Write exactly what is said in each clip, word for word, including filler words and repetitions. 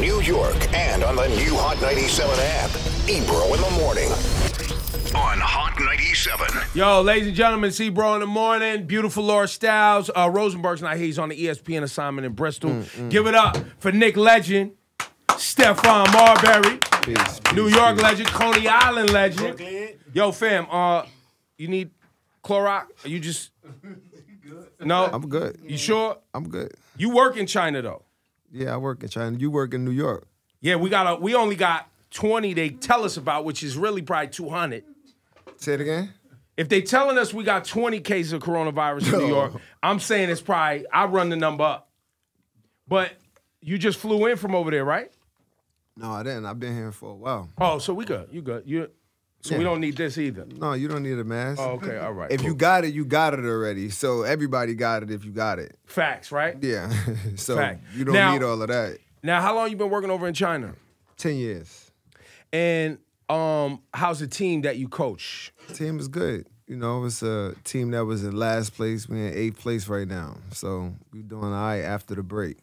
New York, and on the new Hot ninety-seven app. Ebro in the Morning. On Hot ninety-seven. Yo, ladies and gentlemen, it's Ebro in the Morning. Beautiful Laura Styles. Uh, Rosenberg's not here. He's on the E S P N assignment in Bristol. Mm, mm. Give it up for Nick Legend, Stephon Marbury, peace, peace, New York peace. Legend, Coney Island legend. Brooklyn. Yo, fam, uh, you need Clorox? Are you just... No? I'm good. You sure? I'm good. You work in China, though. Yeah, I work in China. You work in New York. Yeah, we got a, we only got twenty they tell us about, which is really probably two hundred. Say it again? If they telling us we got twenty cases of coronavirus in New York, I'm saying it's probably, I run the number up. But you just flew in from over there, right? No, I didn't. I've been here for a while. Oh, so we good. You good. You So yeah. we don't need this either. No, you don't need a mask. Oh, okay, all right. If cool. you got it, you got it already. So everybody got it if you got it. Facts, right? Yeah. so Fact. you don't now, need all of that. Now, how long you been working over in China? Ten years. And um, how's the team that you coach? The team is good. You know, it's a team that was in last place. We're in eighth place right now. So we're doing all right after the break.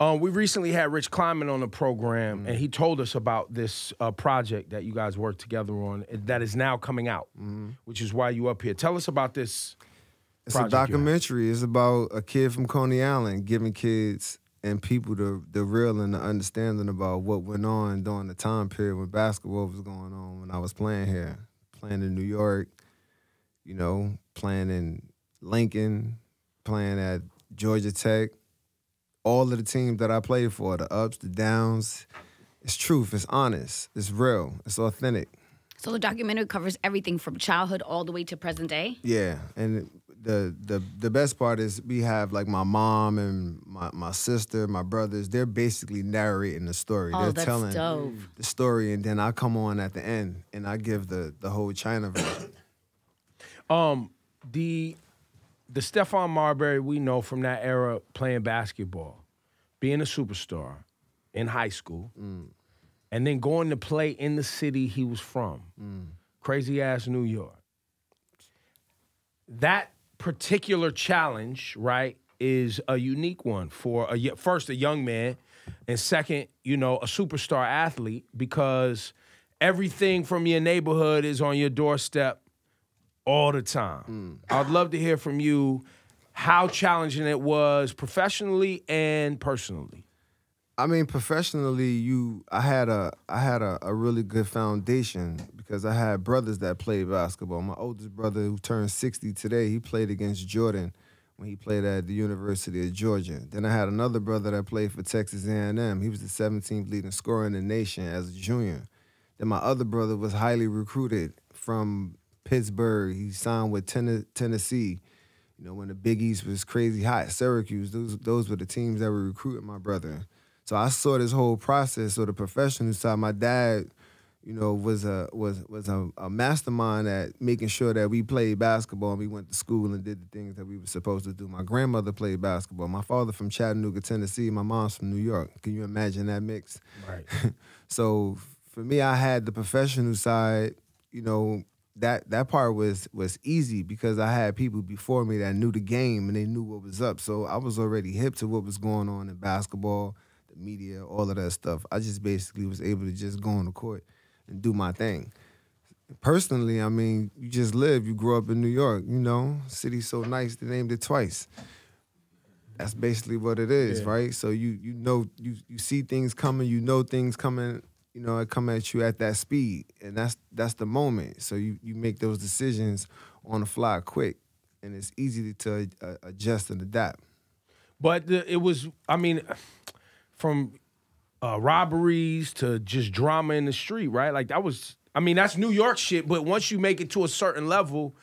Um, we recently had Rich Kleiman on the program, mm-hmm. and he told us about this uh, project that you guys worked together on that is now coming out, mm-hmm. which is why you up here. Tell us about this It's a documentary. It's about a kid from Coney Island giving kids and people the, the real and the understanding about what went on during the time period when basketball was going on when I was playing here, playing in New York, you know, playing in Lincoln, playing at Georgia Tech. All of the teams that I played for, the ups, the downs, it's truth, it's honest, it's real, it's authentic. So the documentary covers everything from childhood all the way to present day? Yeah, and the the, the best part is we have, like, my mom and my, my sister, my brothers, they're basically narrating the story. Oh, they're that's telling dope. the story, and then I come on at the end, and I give the, the whole China version. um, the... The Stephon Marbury we know from that era playing basketball, being a superstar in high school, mm. and then going to play in the city he was from, mm. crazy-ass New York. That particular challenge, right, is a unique one for, a, first, a young man, and second, you know, a superstar athlete because everything from your neighborhood is on your doorstep all the time. Mm. I'd love to hear from you how challenging it was professionally and personally. I mean, professionally, you I had a I had a, a really good foundation because I had brothers that played basketball. My oldest brother, who turned sixty today, he played against Jordan when he played at the University of Georgia. Then I had another brother that played for Texas A and M. He was the seventeenth leading scorer in the nation as a junior. Then my other brother was highly recruited from Pittsburgh, he signed with Tennessee. You know, when the Big East was crazy hot, Syracuse, those those were the teams that were recruiting my brother. So I saw this whole process. So the professional side, my dad, you know, was a was was a, a mastermind at making sure that we played basketball and we went to school and did the things that we were supposed to do. My grandmother played basketball. My father from Chattanooga, Tennessee. My mom's from New York. Can you imagine that mix? Right. So for me, I had the professional side, you know, That that part was was easy because I had people before me that knew the game and they knew what was up. So I was already hip to what was going on in basketball, the media, all of that stuff. I just basically was able to just go on the court and do my thing. Personally, I mean, you just live. You grew up in New York, you know. City's so nice, they named it twice. That's basically what it is, yeah. right? So you you know, you, you see things coming, you know things coming. You know, it come at you at that speed, and that's that's the moment. So you, you make those decisions on the fly quick, and it's easy to uh, adjust and adapt. But the, it was, I mean, from uh, robberies to just drama in the street, right? Like that was, I mean, that's New York shit, but once you make it to a certain level,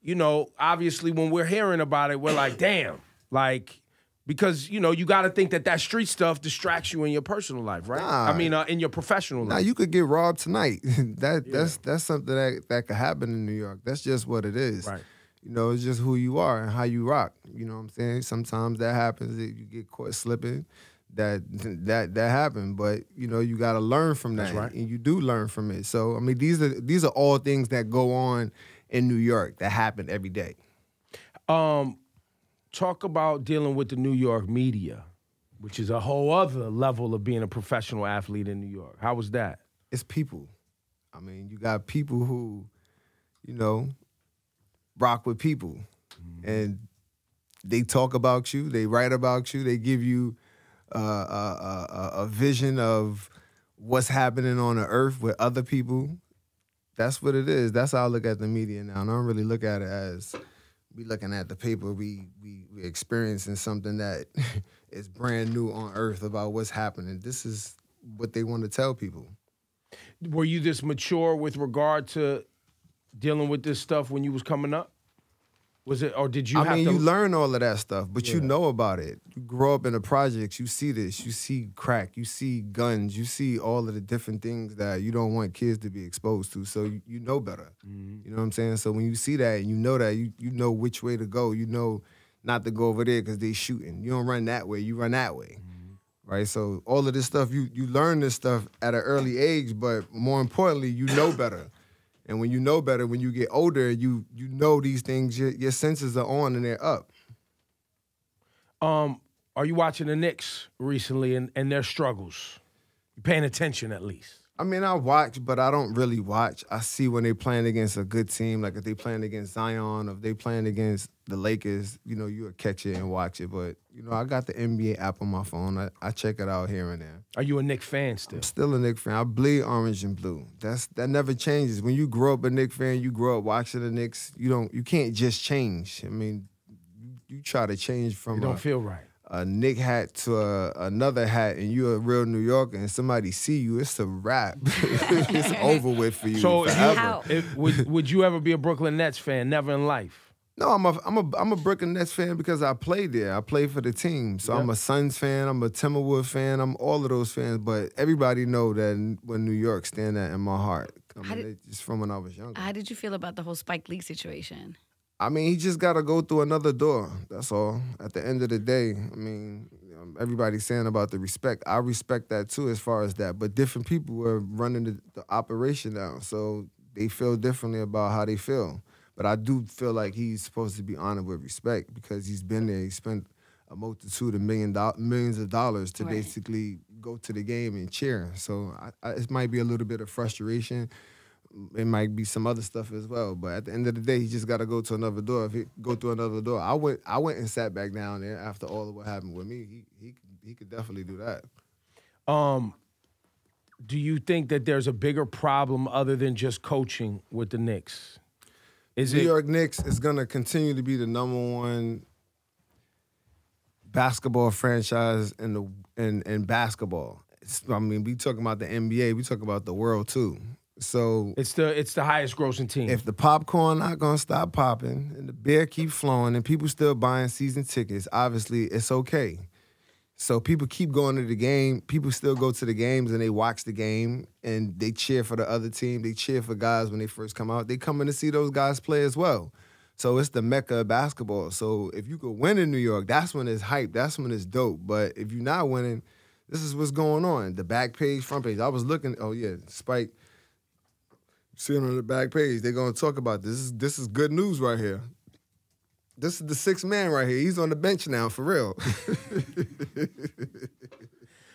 you know, obviously when we're hearing about it, we're like, damn, like... Because, you know, you got to think that that street stuff distracts you in your personal life, right? Nah, I mean, uh, in your professional life. Nah, you could get robbed tonight. that yeah. That's that's something that, that could happen in New York. That's just what it is. Right. You know, it's just who you are and how you rock. You know what I'm saying? Sometimes that happens. You get caught slipping. That that that happened. But, you know, you got to learn from that. That's right. And you do learn from it. So, I mean, these are, these are all things that go on in New York that happen every day. Um... Talk about dealing with the New York media Which is a whole other level of being a professional athlete in New York. How was that? It's people. I mean, you got people who, you know, rock with people. Mm-hmm. And they talk about you. They write about you. They give you uh, a, a, a vision of what's happening on the earth with other people. That's what it is. That's how I look at the media now. And I don't really look at it as... we looking at the paper, we we we experiencing something that is brand new on earth about what's happening. This is what they want to tell people. Were you this mature with regard to dealing with this stuff when you was coming up? Was it, or did you I have mean, to... I mean, you learn all of that stuff, but yeah. you know about it. You grow up in the projects, you see this, you see crack, you see guns, you see all of the different things that you don't want kids to be exposed to, so you, you know better. Mm-hmm. You know what I'm saying? So when you see that and you know that, you, you know which way to go. You know not to go over there because they shooting. You don't run that way, you run that way. Mm-hmm. Right? So all of this stuff, you, you learn this stuff at an early age, but more importantly, you know better. And when you know better, when you get older, you you know these things. Your, your senses are on and they're up. Um, are you watching the Knicks recently and, and their struggles? You paying attention at least? I mean, I watch, but I don't really watch. I see when they playing against a good team, like if they playing against Zion, or if they playing against the Lakers, you know, you'll catch it and watch it. But, you know, I got the N B A app on my phone. I, I check it out here and there. Are you a Knicks fan still? I'm still a Knicks fan. I bleed orange and blue. That's That never changes. When you grow up a Knicks fan, you grow up watching the Knicks, you don't, you can't just change. I mean, you, you try to change from... It don't a, feel right. a Knick hat to a, another hat, and you're a real New Yorker, and somebody see you, it's a wrap. It's over with for you. So, forever. If you, if, would would you ever be a Brooklyn Nets fan? Never in life. No, I'm a I'm a I'm a Brooklyn Nets fan because I played there. I played for the team, so yep. I'm a Suns fan. I'm a Timberwolves fan. I'm all of those fans. But everybody know that when New York stand out in my heart, I mean, did, just from when I was younger. How did you feel about the whole Spike Lee situation? I mean, he just got to go through another door. That's all. At the end of the day, I mean, everybody's saying about the respect. I respect that, too, as far as that. But different people were running the, the operation now, so they feel differently about how they feel. But I do feel like he's supposed to be honored with respect because he's been there. He spent a multitude of million do millions of dollars to right. basically go to the game and cheer. So I, I, it might be a little bit of frustration. It might be some other stuff as well, but at the end of the day, he just got to go to another door. If he go through another door, I went, I went and sat back down there after all of what happened with me. He, he, he could definitely do that. Um, do you think that there's a bigger problem other than just coaching with the Knicks? Is New it York Knicks is going to continue to be the number one basketball franchise in the in in basketball? It's, I mean, we talking about the N B A, we talk about the world too. So it's the it's the highest grossing team. If the popcorn not gonna stop popping and the beer keep flowing and people still buying season tickets, obviously it's okay. So people keep going to the game. People still go to the games and they watch the game and they cheer for the other team. They cheer for guys when they first come out. They come in to see those guys play as well. So it's the mecca of basketball. So if you could win in New York, that's when it's hype. That's when it's dope. But if you're not winning, this is what's going on. The back page, front page. I was looking. Oh yeah, Spike. See on the back page, they're gonna talk about this. This is, this is good news right here. This is the sixth man right here. He's on the bench now, for real.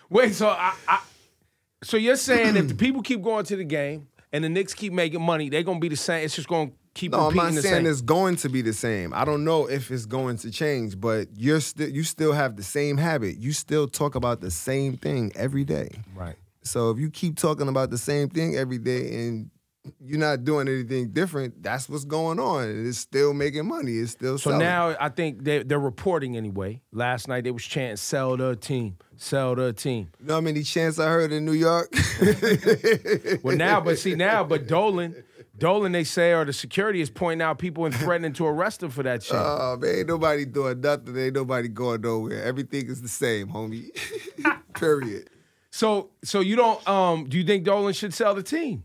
Wait, so I, I, so you're saying if the people keep going to the game and the Knicks keep making money, they're gonna be the same. It's just gonna keep no, repeating the same. No, I'm not saying same. It's going to be the same. I don't know if it's going to change, but you're still you still have the same habit. You still talk about the same thing every day. Right. So if you keep talking about the same thing every day and you're not doing anything different, that's what's going on. It's still making money. It's still selling. So now I think they're, they're reporting anyway. Last night they was chanting, sell the team, sell the team. You know how many chants I heard in New York? Well, now, but see, now, but Dolan, Dolan, they say, or the security is pointing out people and threatening to arrest them for that shit. Oh, man, ain't nobody doing nothing. Ain't nobody going nowhere. Everything is the same, homie. Period. So, so you don't, um, do you think Dolan should sell the team?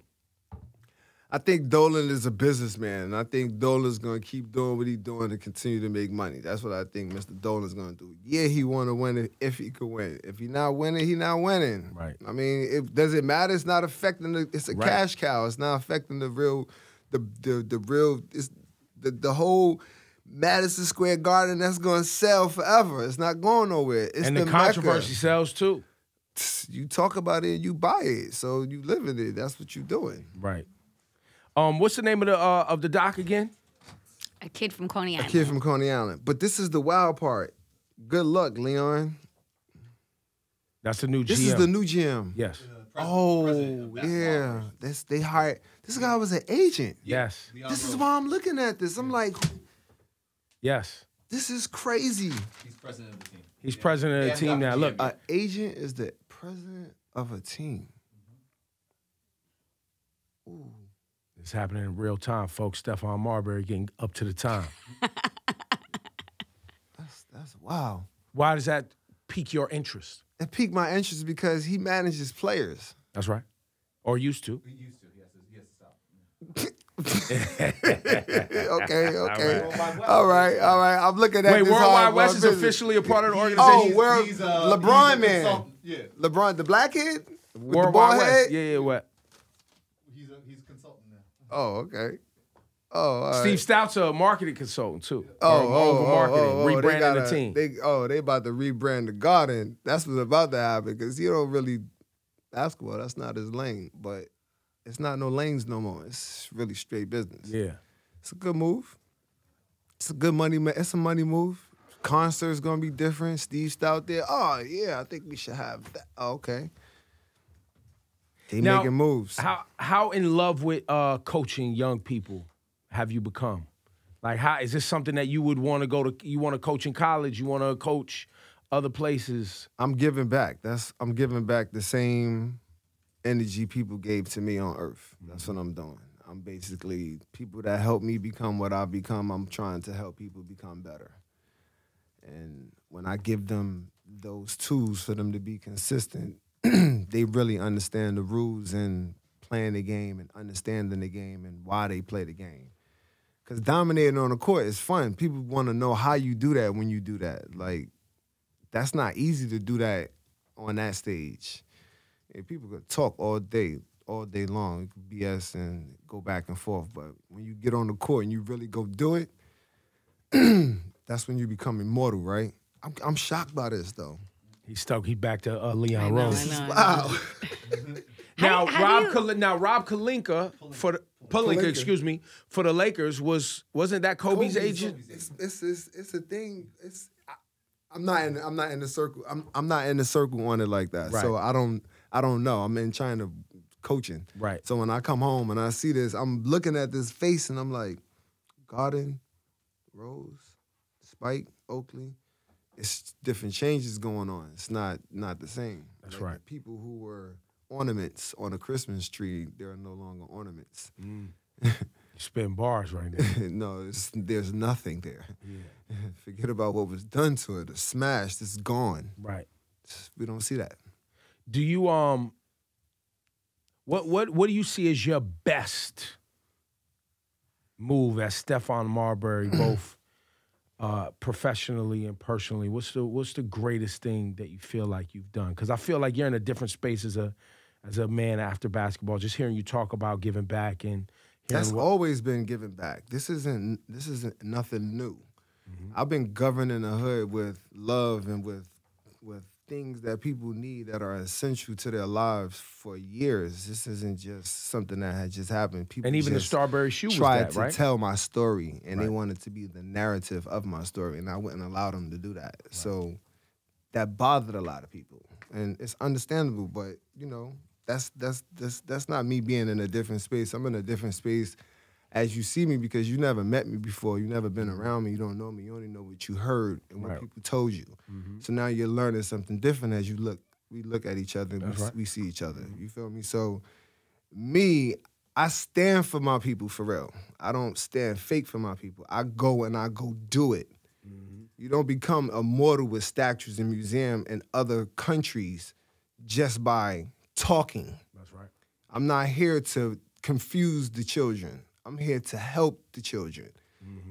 I think Dolan is a businessman, and I think Dolan's going to keep doing what he's doing to continue to make money. That's what I think Mister Dolan's going to do. Yeah, he want to win it if he could win it. If he's not winning, he's not winning. Right. I mean, it, does it matter? It's not affecting the – it's a right. cash cow. It's not affecting the real – the the the real – the, the whole – Madison Square Garden, that's going to sell forever. It's not going nowhere. It's and the, the controversy Mecca. sells too. You talk about it and you buy it, so you live in it. That's what you're doing. Right. Um, what's the name of the uh, of the doc again? A Kid From Coney Island. A Kid From Coney Island. But this is the wild part. Good luck, Leon. That's the new G M. This is the new G M. Yes. Uh, oh, yeah. That's, they hired. This guy was an agent. Yes. Leon this Rose. is why I'm looking at this. I'm like, yes. This is crazy. He's president of the team. He's yeah. president of the team now. Look, an agent is the president of a team. Ooh. It's happening in real time, folks. Stephon Marbury getting up to the time. that's that's wow. Why does that pique your interest? It piqued my interest because he manages players. That's right. Or used to. He used to. He has to, he has to stop. okay, okay. All right, all right. I'm looking at Wait, this. Wait, World Wide West is business. officially a part of the organization. Oh, where uh, LeBron man. Yeah. LeBron, the black kid? World Wide West. Yeah, yeah, what? He's a he's a consultant now. Oh, okay. Oh, all right. Steve Stout's a marketing consultant too. Oh, oh, oh, marketing, oh, oh, rebranding gotta, the team. They, oh, they about to rebrand the Garden. That's what's about to happen because he don't really basketball. That's not his lane, but. It's not no lanes no more. It's really straight business. Yeah. It's a good move. It's a good money, it's a money move. Concert's gonna be different. Steve Stout there. Oh, yeah, I think we should have that. Oh, okay. They now, making moves. How how in love with uh, coaching young people have you become? Like how is this something that you would wanna go to you wanna coach in college, you wanna coach other places? I'm giving back. That's I'm giving back the same energy people gave to me on earth. That's what I'm doing. I'm basically, people that help me become what I've become, I'm trying to help people become better. And when I give them those tools for them to be consistent, they really understand the rules and playing the game and understanding the game and why they play the game. Because dominating on the court is fun. People want to know how you do that when you do that. Like, that's not easy to do that on that stage. If people could talk all day, all day long, it could B S and go back and forth. But when you get on the court and you really go do it, that's when you become immortal, right? I'm, I'm shocked by this, though. He's stuck. He back to uh, Leon Rose. Wow. now, how, how Rob you... now, Rob Kalinka, for the, Palinka, Palinka. excuse me, for the Lakers, was, wasn't that Kobe's, Kobe's agent? It's, it's, it's, it's a thing. It's, I, I'm, not in, I'm not in the circle. I'm, I'm not in the circle on it like that. Right. So I don't... I don't know. I'm in China coaching. Right. So when I come home and I see this, I'm looking at this face and I'm like, Garden, Rose, Spike, Oakley, it's different changes going on. It's not not the same. That's like right. People who were ornaments on a Christmas tree, they're no longer ornaments. Mm. You're spitting bars right now. No, it's, there's nothing there. Yeah. Forget about what was done to it. The smash, it's gone. Right. We don't see that. Do you um what what what do you see as your best move as Stephon Marbury, both uh, professionally and personally? What's the what's the greatest thing that you feel like you've done? Because I feel like you're in a different space as a as a man after basketball. Just hearing you talk about giving back and that's what... always been giving back. This isn't this isn't nothing new. Mm-hmm. I've been governing the hood with love and with with. things that people need that are essential to their lives for years. This isn't just something that had just happened. People and even just the Starberry shoe tried was that, right? to tell my story, and right. they wanted to be the narrative of my story, and I wouldn't allow them to do that. Right. So that bothered a lot of people, and it's understandable. But you know, that's that's that's that's not me being in a different space. I'm in a different space as you see me because you never met me before. You never been around me. You don't know me. You only know what you heard and what right. people told you. Mm-hmm. So now you're learning something different as you look. We look at each other and we, right. we see each other. You feel me? So me, I stand for my people for real. I don't stand fake for my people. I go and I go do it. Mm-hmm. You don't become immortal with statues in museums in other countries just by talking. That's right. I'm not here to confuse the children. I'm here to help the children.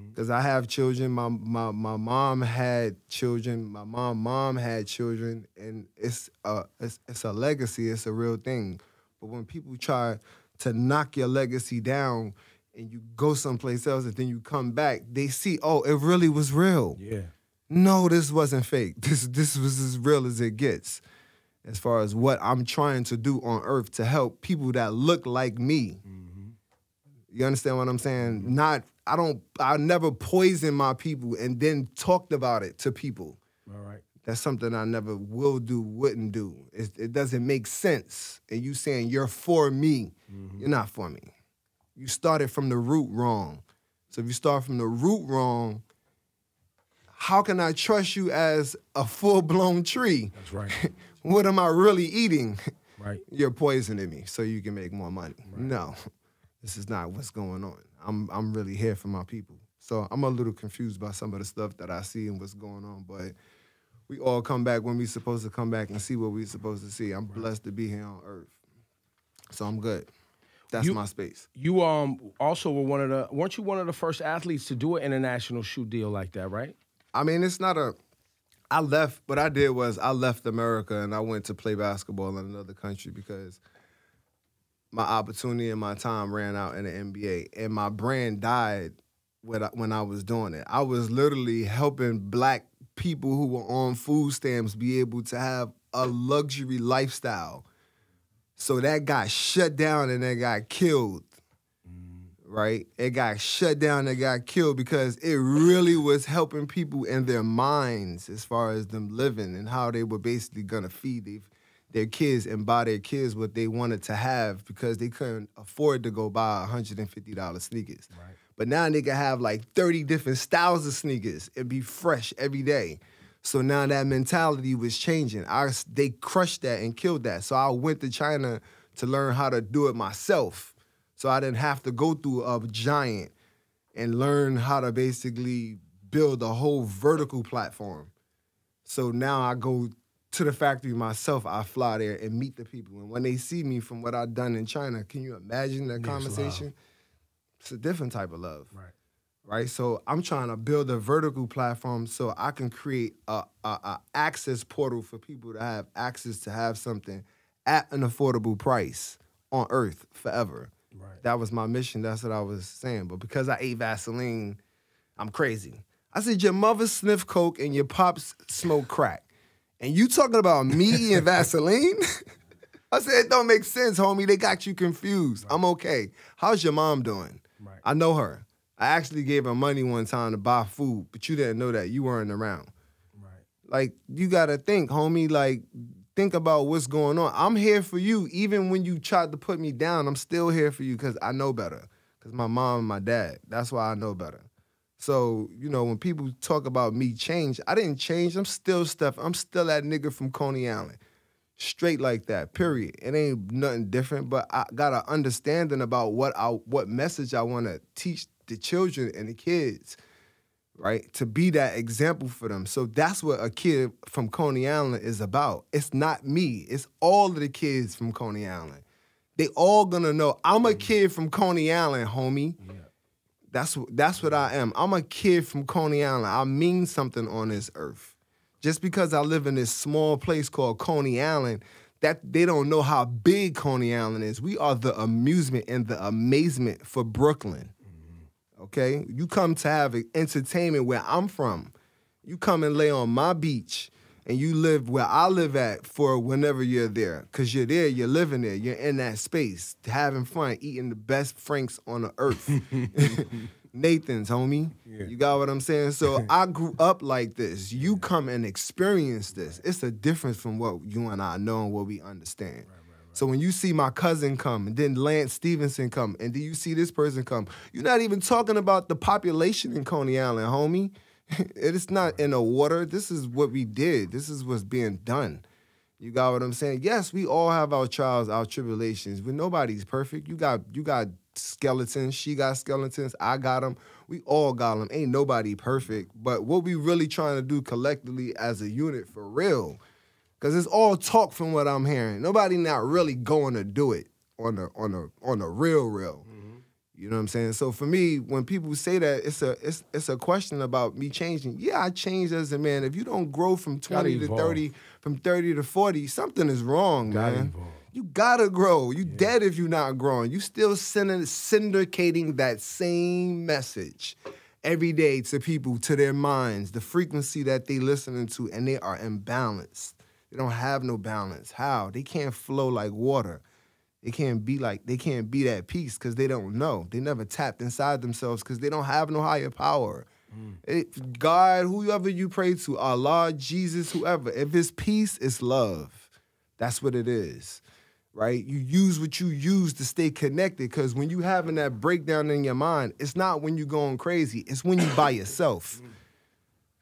Because mm-hmm. I have children. My, my my mom had children. My mom mom had children. And it's a, it's, it's a legacy. It's a real thing. But when people try to knock your legacy down and you go someplace else and then you come back, they see, oh, it really was real. Yeah. No, this wasn't fake. This this was as real as it gets as far as what I'm trying to do on Earth to help people that look like me. Mm-hmm. You understand what I'm saying? Mm-hmm. Not, I don't, I never poison my people and then talked about it to people. All right. That's something I never will do, wouldn't do. It, it doesn't make sense. And you saying you're for me, mm-hmm. you're not for me. You started from the root wrong. So if you start from the root wrong, how can I trust you as a full-blown tree? That's right. What am I really eating? Right. You're poisoning me so you can make more money. Right. No, this is not what's going on. I'm I'm really here for my people. So I'm a little confused by some of the stuff that I see and what's going on, but we all come back when we're supposed to come back and see what we're supposed to see. I'm blessed to be here on Earth, so I'm good. That's you, my space. You um also were one of the, weren't you one of the first athletes to do an international shoe deal like that, right? I mean, it's not a, I left, what I did was I left America and I went to play basketball in another country because my opportunity and my time ran out in the N B A, and my brand died when I, when I was doing it. I was literally helping black people who were on food stamps be able to have a luxury lifestyle. So that got shut down and that got killed, right? It got shut down and got killed because it really was helping people in their minds as far as them living and how they were basically gonna feed their, their kids and buy their kids what they wanted to have because they couldn't afford to go buy one hundred fifty dollar sneakers. Right. But now they can have like thirty different styles of sneakers and be fresh every day. So now that mentality was changing. I, they crushed that and killed that. So I went to China to learn how to do it myself. So I didn't have to go through a giant and learn how to basically build a whole vertical platform. So now I go to the factory myself. I fly there and meet the people. And when they see me from what I've done in China, can you imagine that conversation? It's a different type of love. Right. Right, so I'm trying to build a vertical platform so I can create a, a, a access portal for people to have access to have something at an affordable price on Earth forever. Right. That was my mission. That's what I was saying. But because I ate Vaseline, I'm crazy. I said, your mother sniffed coke and your pops smoked crack. And you talking about me eating Vaseline? I said, it don't make sense, homie. They got you confused. Right. I'm okay. How's your mom doing? Right. I know her. I actually gave her money one time to buy food, but you didn't know that. You weren't around. Right. Like, you got to think, homie. Like, think about what's going on. I'm here for you. Even when you tried to put me down, I'm still here for you because I know better. Because my mom and my dad, that's why I know better. So, you know, when people talk about me change, I didn't change. I'm still stuff. I'm still that nigga from Coney Island. Straight like that, period. It ain't nothing different, but I got an understanding about what I, what message I want to teach the children and the kids, right? To be that example for them. So that's what A Kid From Coney Island is about. It's not me. It's all of the kids from Coney Island. They all gonna know, I'm a kid from Coney Island, homie. Yeah. That's, that's what I am. I'm a kid from Coney Island. I mean something on this earth. Just because I live in this small place called Coney Island, that they don't know how big Coney Island is. We are the amusement and the amazement for Brooklyn. Okay, you come to have entertainment where I'm from. You come and lay on my beach and you live where I live at for whenever you're there. Because you're there, you're living there, you're in that space, having fun, eating the best Franks on the earth. Nathan's, homie. Yeah. You got what I'm saying? So I grew up like this. You come and experience this. It's a difference from what you and I know and what we understand. Right. So when you see my cousin come, and then Lance Stevenson come, and then you see this person come, you're not even talking about the population in Coney Island, homie. It's not in the water. This is what we did. This is what's being done. You got what I'm saying? Yes, we all have our trials, our tribulations. But nobody's perfect. You got, you got skeletons. She got skeletons. I got them. We all got them. Ain't nobody perfect. But what we really trying to do collectively as a unit for real, because it's all talk from what I'm hearing. Nobody not really going to do it on the on the on the real real. Mm-hmm. You know what I'm saying? So for me, when people say that, it's a it's it's a question about me changing. Yeah, I changed as a man. If you don't grow from twenty to thirty, from thirty to forty, something is wrong, man. You gotta grow. You yeah. dead if you're not growing. You still syndicating that same message every day to people, to their minds, the frequency that they listening to, and they are imbalanced. They don't have no balance. How? They can't flow like water. They can't be like, they can't be that peace because they don't know. They never tapped inside themselves because they don't have no higher power. Mm. It, God, whoever you pray to, Allah, Jesus, whoever, if it's peace, it's love. That's what it is. Right? You use what you use to stay connected, because when you having that breakdown in your mind, it's not when you going crazy, it's when you by yourself.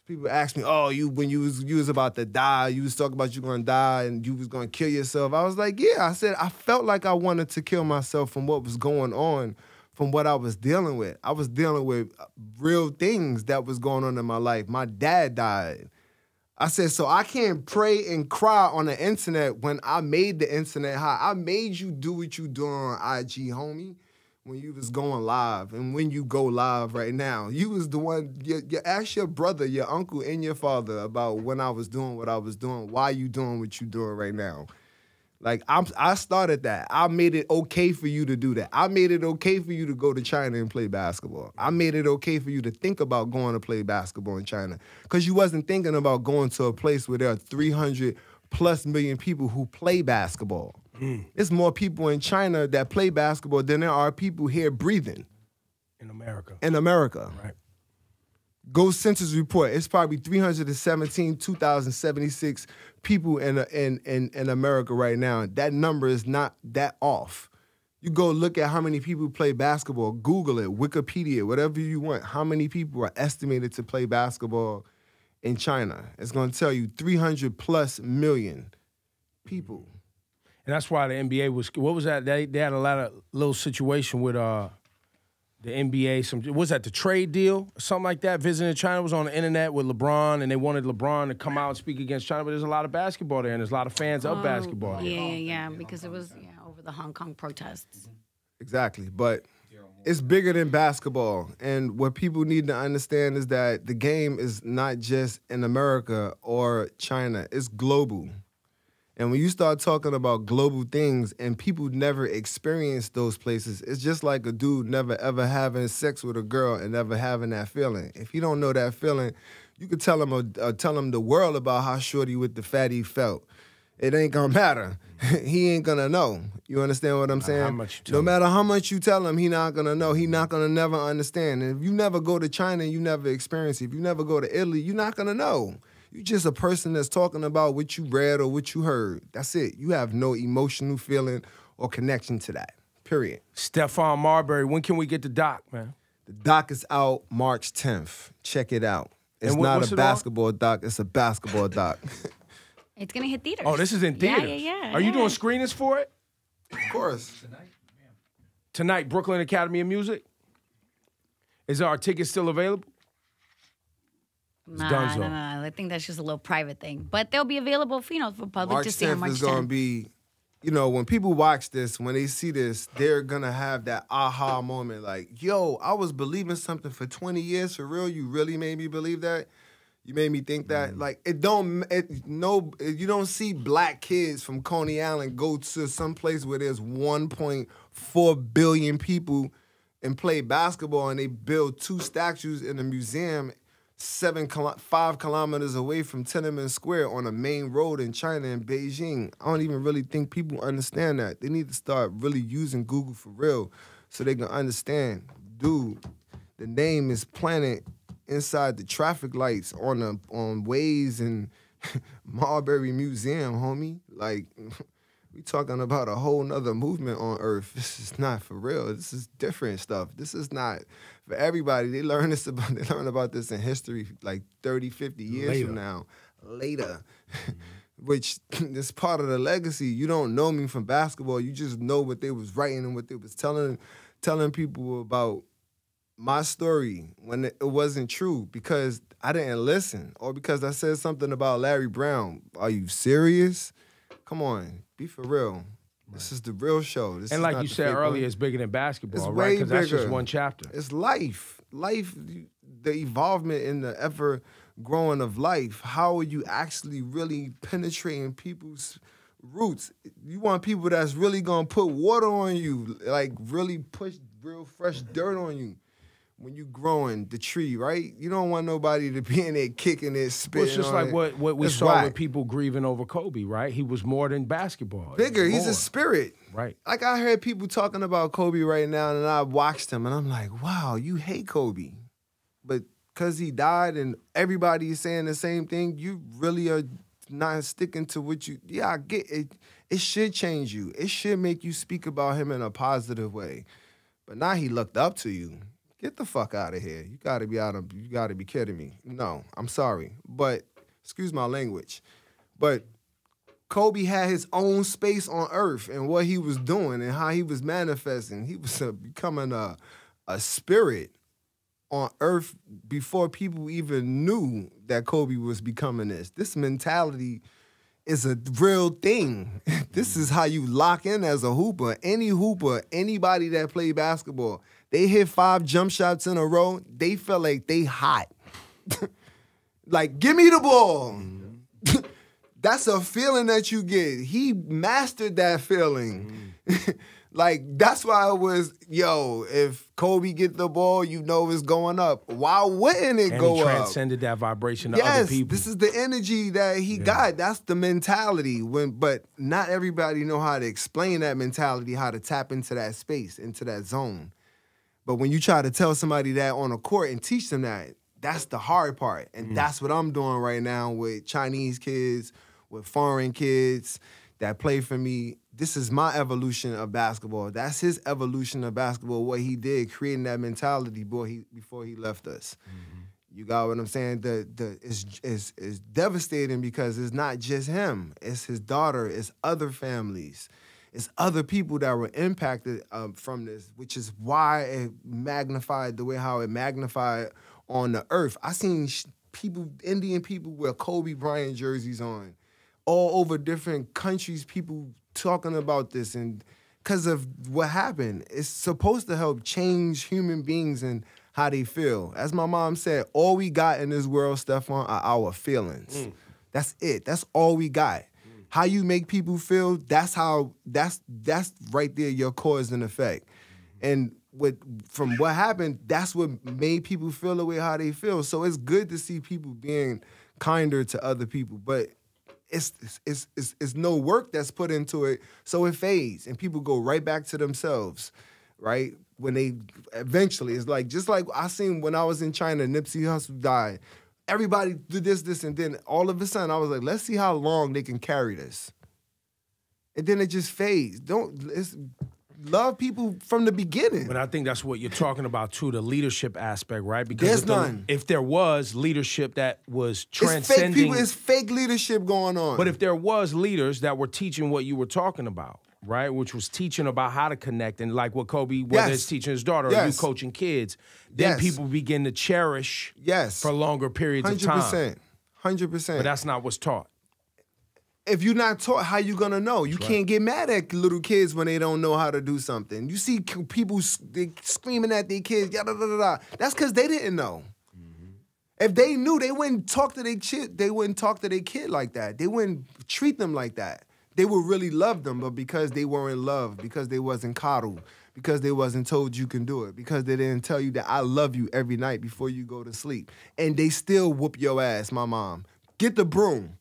People ask me, oh, you when you was you was about to die, you was talking about you gonna die and you was gonna kill yourself. I was like, yeah, I said I felt like I wanted to kill myself from what was going on, from what I was dealing with. I was dealing with real things that was going on in my life. My dad died. I said, so I can't pray and cry on the internet when I made the internet hot. I made you do what you doing on I G, homie, when you was going live and when you go live right now. You was the one, you, you asked your brother, your uncle, and your father about when I was doing what I was doing, why you doing what you doing right now. Like, I'm, I started that. I made it okay for you to do that. I made it okay for you to go to China and play basketball. I made it okay for you to think about going to play basketball in China, because you wasn't thinking about going to a place where there are three hundred plus million people who play basketball. Mm. It's more people in China that play basketball than there are people here breathing. In America. In America. Right. Go census report. It's probably three hundred seventeen, two thousand seventy-six people in, in, in, in America right now. That number is not that off. You go look at how many people play basketball. Google it, Wikipedia, whatever you want. How many people are estimated to play basketball in China? It's going to tell you three hundred plus million people. And that's why the N B A was, what was that? They, they had a lot of little situation with... uh. The N B A, some was that the trade deal, something like that. Visiting China was on the internet with LeBron, and they wanted LeBron to come out and speak against China. But there's a lot of basketball there, and there's a lot of fans oh, of basketball. Yeah, there. yeah, yeah, because it was yeah, over the Hong Kong protests. Exactly, but it's bigger than basketball. And what people need to understand is that the game is not just in America or China; it's global. And when you start talking about global things and people never experience those places, it's just like a dude never ever having sex with a girl and never having that feeling. If you don't know that feeling, you could tell him, a, a, tell him the world about how shorty with the fatty felt. It ain't gonna matter. He ain't gonna know. You understand what I'm saying? How much you tell him. No matter how much you tell him, he not gonna know. He not gonna never understand. And if you never go to China, you never experience it. If you never go to Italy, you're not gonna know. You're just a person that's talking about what you read or what you heard. That's it. You have no emotional feeling or connection to that, period. Stephon Marbury, when can we get the doc, man? The doc is out March tenth. Check it out. It's what, not a it basketball on? doc. It's a basketball doc. It's going to hit theaters. Oh, this is in theaters? Yeah, yeah, yeah. Are yeah. you doing screenings for it? Of course. Tonight, yeah. Tonight, Brooklyn Academy of Music. Is our ticket still available? No, nah, no, no. I think that's just a little private thing. But they'll be available for, you know, for public March to see on March tenth. Is gonna be, you know, when people watch this, when they see this, they're gonna have that aha moment, like, yo, I was believing something for twenty years for real. You really made me believe that. You made me think that. Mm-hmm. Like, it don't, it, no, you don't see black kids from Coney Island go to some place where there's one point four billion people and play basketball, and they build two statues in a museum seven, five kilometers away from Tiananmen Square on a main road in China and Beijing. I don't even really think people understand that. They need to start really using Google for real so they can understand, dude, the name is planet inside the traffic lights on the, on Waze and Marbury Museum, homie. Like, we talking about a whole nother movement on Earth. This is not for real. This is different stuff. This is not for everybody. They learn this about they learn about this in history like thirty, fifty years later. from now. Later. Which is part of the legacy. You don't know me from basketball. You just know what they was writing and what they was telling telling people about my story when it wasn't true because I didn't listen, or because I said something about Larry Brown. Are you serious? Come on, be for real. Right. This is the real show. This and is like you said earlier, one. It's bigger than basketball, it's right? Because that's just one chapter. It's life. Life, the evolvement and the ever-growing of life. How are you actually really penetrating people's roots. You want people that's really gonna put water on you, like really push real fresh dirt on you when you growing the tree, right? You don't want nobody to be in there kicking it, spitting well, it's just on like it. what, what we that's saw right. with people grieving over Kobe, right? He was more than basketball. Bigger, he's a spirit. Right. Like I heard people talking about Kobe right now, and I watched him, and I'm like, wow, you hate Kobe. But because he died and everybody is saying the same thing, you really are not sticking to what you... Yeah, I get it. It should change you. It should make you speak about him in a positive way. But now he looked up to you. Get the fuck out of here. You gotta be out of you gotta be kidding me. No, I'm sorry. But excuse my language. But Kobe had his own space on earth and what he was doing and how he was manifesting. He was uh, becoming a a spirit on earth before people even knew that Kobe was becoming this. This mentality is a real thing. This is how you lock in as a hooper. Any hooper, anybody that played basketball, they hit five jump shots in a row, they felt like they hot. Like, give me the ball. That's a feeling that you get. He mastered that feeling. Mm. Like, that's why it was, yo, if Kobe get the ball, you know it's going up. Why wouldn't it and go up? And he transcended up? that vibration to yes, other people. Yes, this is the energy that he yeah. got. That's the mentality. When, But not everybody know how to explain that mentality, how to tap into that space, into that zone. But when you try to tell somebody that on a court and teach them that, that's the hard part. And mm. that's what I'm doing right now with Chinese kids, with foreign kids that play for me. This is my evolution of basketball. That's his evolution of basketball, what he did, creating that mentality boy, he, before he left us. Mm-hmm. You got what I'm saying? The, the, it's, it's, it's devastating because it's not just him. It's his daughter. It's other families. It's other people that were impacted um, from this, which is why it magnified the way how it magnified on the earth. I seen people, Indian people with Kobe Bryant jerseys on, all over different countries, people talking about this. And because of what happened, it's supposed to help change human beings and how they feel. As my mom said, all we got in this world, Stephon, are our feelings. Mm. That's it. That's all we got. How you make people feel, that's how, that's that's right there your cause and effect. And with, from what happened, that's what made people feel the way how they feel. So it's good to see people being kinder to other people, but it's, it's, it's, it's, it's no work that's put into it, so it fades, and people go right back to themselves, right? When they, eventually, it's like, just like I seen when I was in China, Nipsey Hussle died. Everybody did this, this, and then all of a sudden I was like, let's see how long they can carry this. And then it just fades. Don't it's, love people from the beginning. But I think that's what you're talking about, too, the leadership aspect, right? Because There's if the, none. If there was leadership that was transcending... It's fake, people, it's fake leadership going on. But if there was leaders that were teaching what you were talking about, right, which was teaching about how to connect and like what Kobe, whether yes. it's teaching his daughter or yes. you coaching kids, then yes. people begin to cherish yes. for longer periods one hundred percent. Of time. one hundred percent. one hundred percent. But that's not what's taught. If you're not taught, how you going to know? You that's can't right. get mad at little kids when they don't know how to do something. You see people they screaming at their kids, yada, da, da, da. That's because they didn't know. If they knew, they wouldn't talk to their kid, they wouldn't talk to their kid like that. They wouldn't treat them like that. They would really love them, but because they weren't loved, because they wasn't coddled, because they wasn't told you can do it, because they didn't tell you that I love you every night before you go to sleep. And they still whoop your ass, my mom. Get the broom.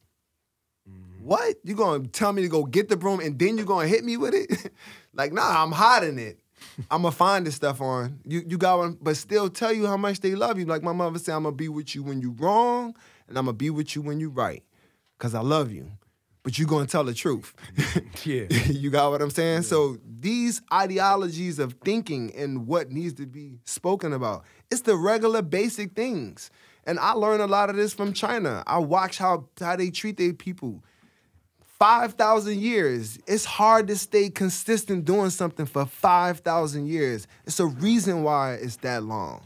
Mm-hmm. What? You gonna tell me to go get the broom and then you gonna hit me with it? Like, nah, I'm hiding it. I'm gonna find this stuff on. You you got one, but still tell you how much they love you. Like my mother said, I'm gonna be with you when you wrong, and I'm gonna be with you when you right. Cause I love you. But you're going to tell the truth. Yeah. You got what I'm saying? Yeah. So these ideologies of thinking and what needs to be spoken about, it's the regular basic things. And I learned a lot of this from China. I watch how, how they treat their people. five thousand years. It's hard to stay consistent doing something for five thousand years. It's a reason why it's that long,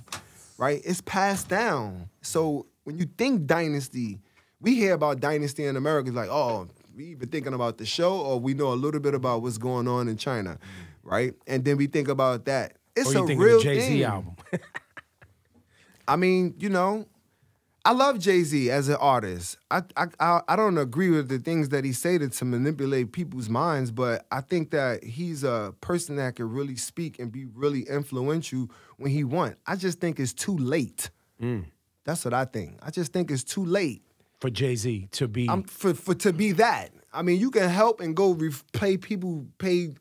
right? It's passed down. So when you think dynasty, we hear about dynasty in America, it's like, oh, we've been thinking about the show, or we know a little bit about what's going on in China, right? And then we think about that. It's a real thing. Or you think of the Jay-Z album. I mean, you know, I love Jay-Z as an artist. I, I I don't agree with the things that he stated to manipulate people's minds, but I think that he's a person that can really speak and be really influential when he wants. I just think it's too late. Mm. That's what I think. I just think it's too late. For Jay-Z to be... Um, for, for to be that. I mean, you can help and go pay people, pay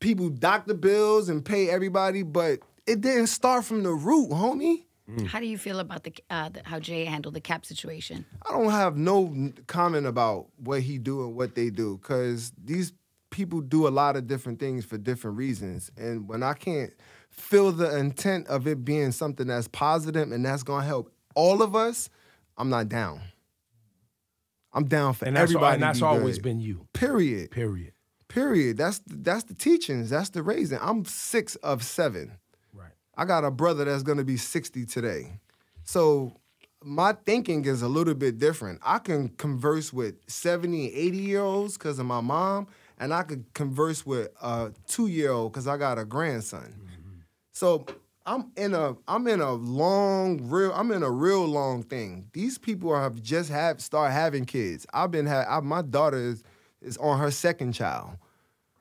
people doctor bills and pay everybody, but it didn't start from the root, homie. How do you feel about the, uh, the how Jay handled the cap situation? I don't have no comment about what he do and what they do, because these people do a lot of different things for different reasons. And when I can't feel the intent of it being something that's positive and that's going to help all of us, I'm not down. I'm down for and that's everybody. All, and that's be always good. Been you. Period. Period. Period. That's, that's the teachings. That's the raising. I'm six of seven. I got a brother that's going to be sixty today. So my thinking is a little bit different. I can converse with seventy and eighty-year-olds because of my mom, and I could converse with a two-year-old because I got a grandson. Mm-hmm. So I'm in a I'm in a long real I'm in a real long thing. These people have just have start having kids. I've been ha I, my daughter is, is on her second child.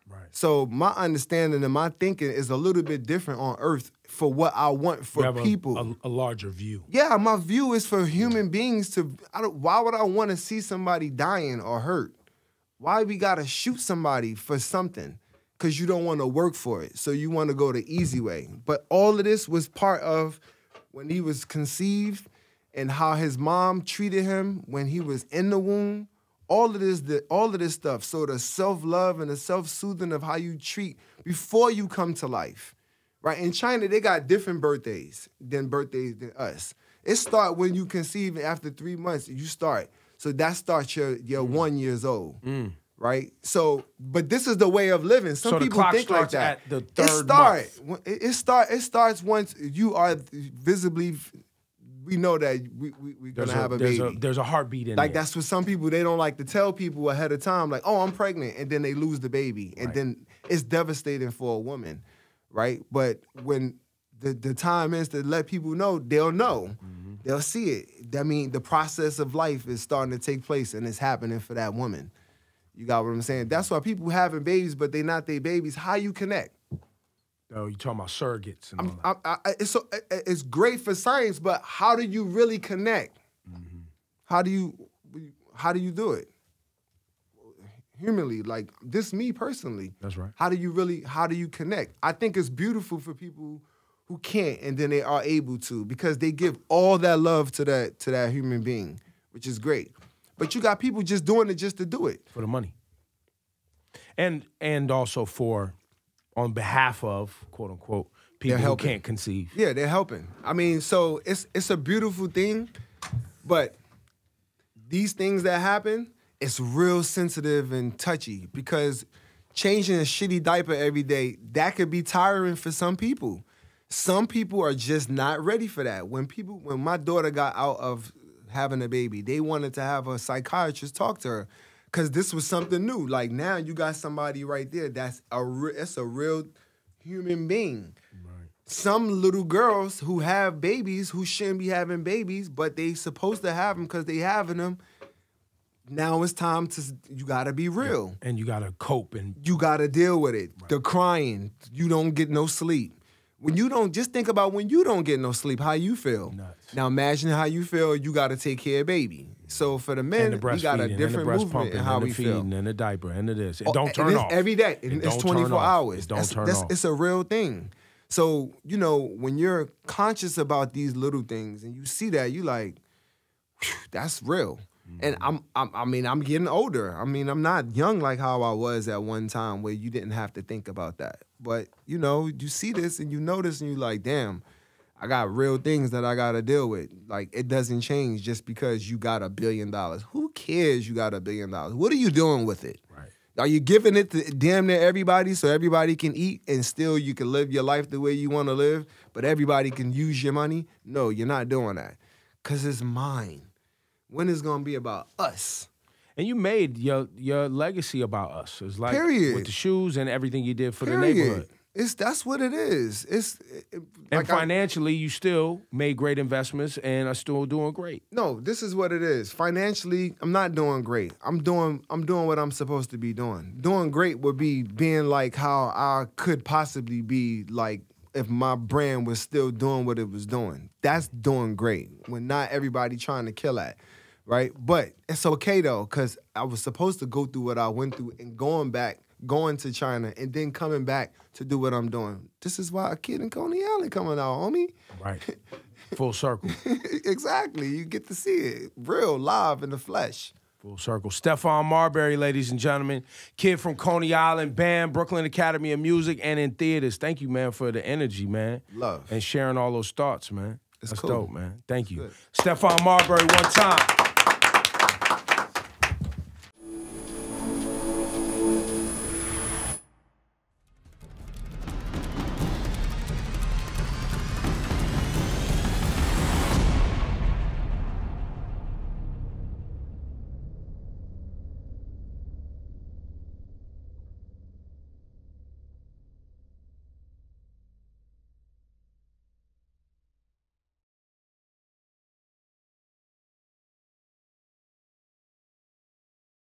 Right. So my understanding and my thinking is a little bit different on Earth for what I want for you have people. A, a, a larger view. Yeah, my view is for human beings to. I don't, why would I want to see somebody dying or hurt? Why we gotta shoot somebody for something? Because you don't want to work for it, so you want to go the easy way. But all of this was part of when he was conceived and how his mom treated him when he was in the womb. All of this, the, all of this stuff. So the self-love and the self-soothing of how you treat before you come to life, right? In China, they got different birthdays than birthdays than us. It start when you conceive, and after three months, you start. So that starts your your mm. one years old, mm. right? So, but this is the way of living. Some so people think like that. At the third it start. Month. It, it start. It starts once you are visibly. We know that we, we, we're going to have a, a baby. There's a, there's a heartbeat in it. Like, there. That's what some people, they don't like to tell people ahead of time, like, oh, I'm pregnant, and then they lose the baby. And right. then it's devastating for a woman, right? But when the, the time is to let people know, they'll know. Mm-hmm. They'll see it. I mean, the process of life is starting to take place, and it's happening for that woman. You got what I'm saying? That's why people having babies, but they're not their babies. How you connect? Oh, you're talking about surrogates and all that. I, I, it's, so, it's great for science, but how do you really connect? Mm-hmm. How do you how do you do it? Humanly, like this me personally. That's right. How do you really, how do you connect? I think it's beautiful for people who can't and then they are able to because they give all that love to that, to that human being, which is great. But you got people just doing it just to do it. For the money. And and also for... on behalf of, quote unquote, people who can't conceive. Yeah, they're helping. I mean, so it's it's a beautiful thing, but these things that happen, it's real sensitive and touchy because changing a shitty diaper every day, that could be tiring for some people. Some people are just not ready for that. When people, when my daughter got out of having a baby, they wanted to have a psychiatrist talk to her. Cause this was something new. Like now, you got somebody right there. That's a that's a real human being. Right. Some little girls who have babies who shouldn't be having babies, but they supposed to have them because they having them. Now it's time to you gotta be real. Yeah. And you gotta cope and you gotta deal with it. Right. The crying, you don't get no sleep. When you don't, just think about when you don't get no sleep, how you feel. Nuts. Now imagine how you feel, you gotta take care of baby. So for the men, the we got a different movement pumping, in how we feel. And the feeding, and the diaper, and the this. It oh, don't turn off. Every day. It it's twenty-four hours. It don't that's, turn that's, off. It's a real thing. So, you know, when you're conscious about these little things and you see that, you like, that's real. Mm-hmm. And I'm, I'm, I mean, I'm getting older. I mean, I'm not young like how I was at one time where you didn't have to think about that. But, you know, you see this and you notice and you like, damn, I got real things that I got to deal with. Like, it doesn't change just because you got a billion dollars. Who cares you got a billion dollars? What are you doing with it? Right. Are you giving it to damn near everybody so everybody can eat and still you can live your life the way you want to live, but everybody can use your money? No, you're not doing that because it's mine. When is it going to be about us? And you made your, your legacy about us. It's like Period. With the shoes and everything you did for Period. The neighborhood. It's that's what it is. It's it, and like financially, I, you still made great investments and are still doing great. No, this is what it is. Financially, I'm not doing great. I'm doing I'm doing what I'm supposed to be doing. Doing great would be being like how I could possibly be, like if my brand was still doing what it was doing. That's doing great. When not everybody trying to kill at, right? But it's okay though, because I was supposed to go through what I went through and going back. Going to China and then coming back to do what I'm doing. This is why A Kid in Coney Island coming out, homie. Right. Full circle. Exactly. You get to see it real, live, in the flesh. Full circle. Stephon Marbury, ladies and gentlemen. Kid from Coney Island, band, Brooklyn Academy of Music, and in theaters. Thank you, man, for the energy, man. Love. And sharing all those thoughts, man. It's That's cool. Dope, man. Thank you. Good. Stephon Marbury, one time.